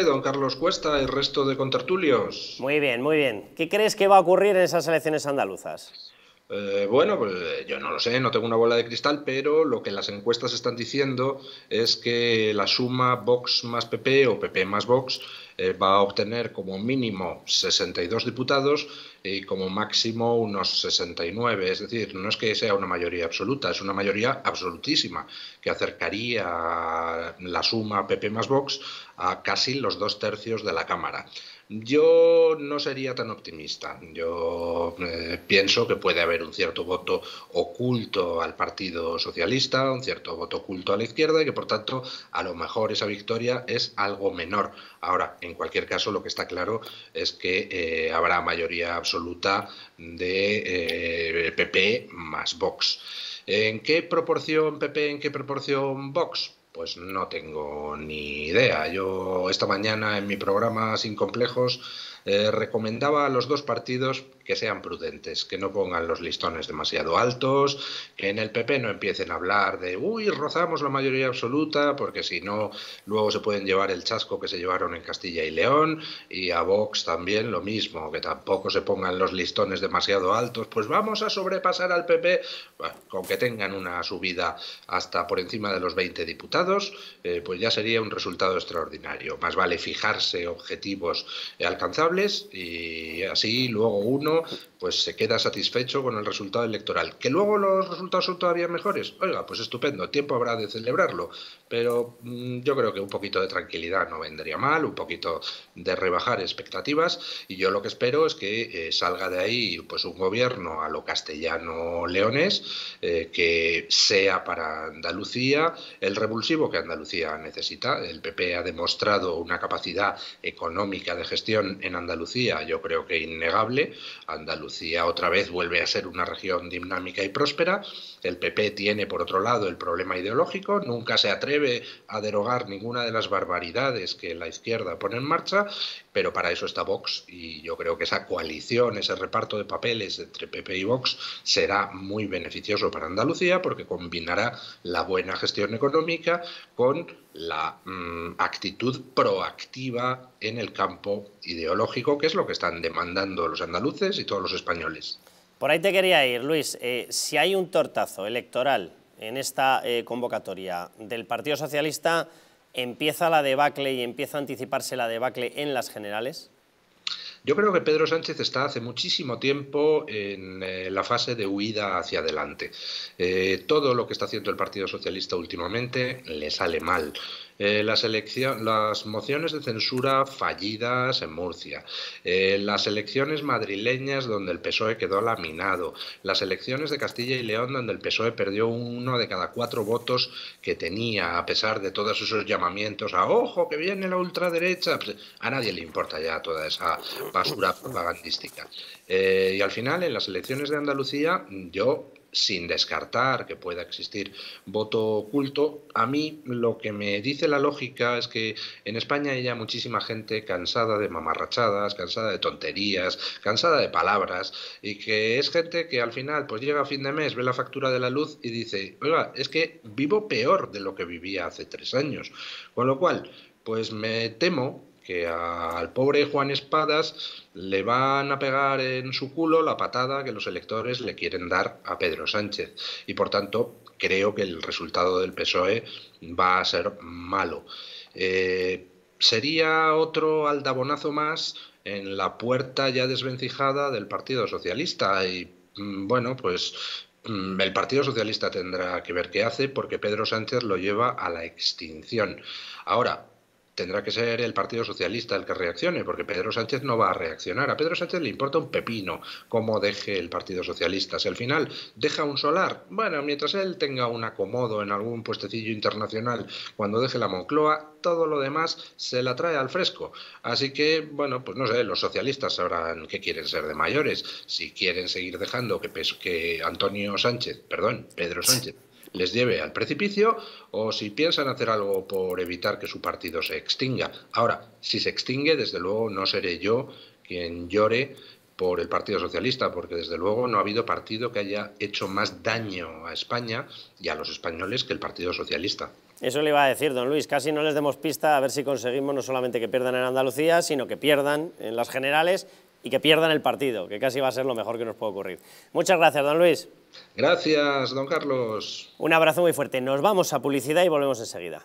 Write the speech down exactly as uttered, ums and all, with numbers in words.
Don Carlos Cuesta y resto de contertulios. Muy bien, muy bien. ¿Qué crees que va a ocurrir en esas elecciones andaluzas? Eh, bueno, pues yo no lo sé, no tengo una bola de cristal, pero lo que las encuestas están diciendo es que la suma Vox más P P o P P más Vox eh, va a obtener como mínimo sesenta y dos diputados y como máximo unos sesenta y nueve. Es decir, no es que sea una mayoría absoluta, es una mayoría absolutísima que acercaría la suma P P más Vox a casi los dos tercios de la Cámara. Yo no sería tan optimista. Yo eh, pienso que puede haber un cierto voto oculto al Partido Socialista, un cierto voto oculto a la izquierda y que, por tanto, a lo mejor esa victoria es algo menor. Ahora, en cualquier caso, lo que está claro es que eh, habrá mayoría absoluta de eh, P P más Vox. ¿En qué proporción P P, en qué proporción Vox? Pues no tengo ni idea. Yo esta mañana en mi programa Sin Complejos eh, recomendaba a los dos partidos que sean prudentes, que no pongan los listones demasiado altos, que en el P P no empiecen a hablar de uy, rozamos la mayoría absoluta, porque si no luego se pueden llevar el chasco que se llevaron en Castilla y León, y a Vox también lo mismo, que tampoco se pongan los listones demasiado altos, pues vamos a sobrepasar al P P, bueno, con que tengan una subida hasta por encima de los veinte diputados. Eh, pues ya sería un resultado extraordinario. Más vale fijarse objetivos alcanzables y así luego uno pues se queda satisfecho con el resultado electoral. Que luego los resultados son todavía mejores. Oiga, pues estupendo, tiempo habrá de celebrarlo. Pero mmm, yo creo que un poquito de tranquilidad no vendría mal, un poquito de rebajar expectativas. Y yo lo que espero es que eh, salga de ahí pues un gobierno a lo castellano-leonés eh, que sea para Andalucía el revulsivo que Andalucía necesita. El P P ha demostrado una capacidad económica de gestión en Andalucía, yo creo que innegable. Andalucía otra vez vuelve a ser una región dinámica y próspera. El P P tiene, por otro lado, el problema ideológico. Nunca se atreve a derogar ninguna de las barbaridades que la izquierda pone en marcha, pero para eso está Vox y yo creo que esa coalición, ese reparto de papeles entre P P y Vox será muy beneficioso para Andalucía porque combinará la buena gestión económica con la mmm, actitud proactiva en el campo ideológico, que es lo que están demandando los andaluces y todos los españoles. Por ahí te quería ir, Luis. Eh, si hay un tortazo electoral en esta eh, convocatoria del Partido Socialista, ¿empieza la debacle y empieza a anticiparse la debacle en las generales? Yo creo que Pedro Sánchez está hace muchísimo tiempo en eh, la fase de huida hacia adelante. Eh, todo lo que está haciendo el Partido Socialista últimamente le sale mal. Eh, las, las mociones de censura fallidas en Murcia, eh, las elecciones madrileñas donde el P S O E quedó laminado, las elecciones de Castilla y León donde el P S O E perdió uno de cada cuatro votos que tenía, a pesar de todos esos llamamientos a ¡ojo, que viene la ultraderecha! Pues a nadie le importa ya toda esa basura propagandística. Eh, y al final, en las elecciones de Andalucía, yo... sin descartar que pueda existir voto oculto, a mí lo que me dice la lógica es que en España hay ya muchísima gente cansada de mamarrachadas, cansada de tonterías, cansada de palabras, y que es gente que al final pues llega a fin de mes, ve la factura de la luz y dice, oiga, es que vivo peor de lo que vivía hace tres años. Con lo cual, pues me temo que al pobre Juan Espadas le van a pegar en su culo la patada que los electores le quieren dar a Pedro Sánchez. Y por tanto, creo que el resultado del P S O E va a ser malo. Eh, sería otro aldabonazo más en la puerta ya desvencijada del Partido Socialista. Y bueno, pues... el Partido Socialista tendrá que ver qué hace porque Pedro Sánchez lo lleva a la extinción. Ahora... tendrá que ser el Partido Socialista el que reaccione, porque Pedro Sánchez no va a reaccionar. A Pedro Sánchez le importa un pepino cómo deje el Partido Socialista. Si al final deja un solar, bueno, mientras él tenga un acomodo en algún puestecillo internacional cuando deje la Moncloa, todo lo demás se la trae al fresco. Así que, bueno, pues no sé, los socialistas sabrán qué quieren ser de mayores. Si quieren seguir dejando que, que Antonio Sánchez, perdón, Pedro Sánchez, les lleve al precipicio, o si piensan hacer algo por evitar que su partido se extinga. Ahora, si se extingue, desde luego no seré yo quien llore por el Partido Socialista, porque desde luego no ha habido partido que haya hecho más daño a España y a los españoles que el Partido Socialista. Eso le iba a decir, don Luis, casi no les demos pista, a ver si conseguimos no solamente que pierdan en Andalucía, sino que pierdan en las generales y que pierdan el partido, que casi va a ser lo mejor que nos puede ocurrir. Muchas gracias, don Luis. Gracias, don Carlos. Un abrazo muy fuerte. Nos vamos a publicidad y volvemos enseguida.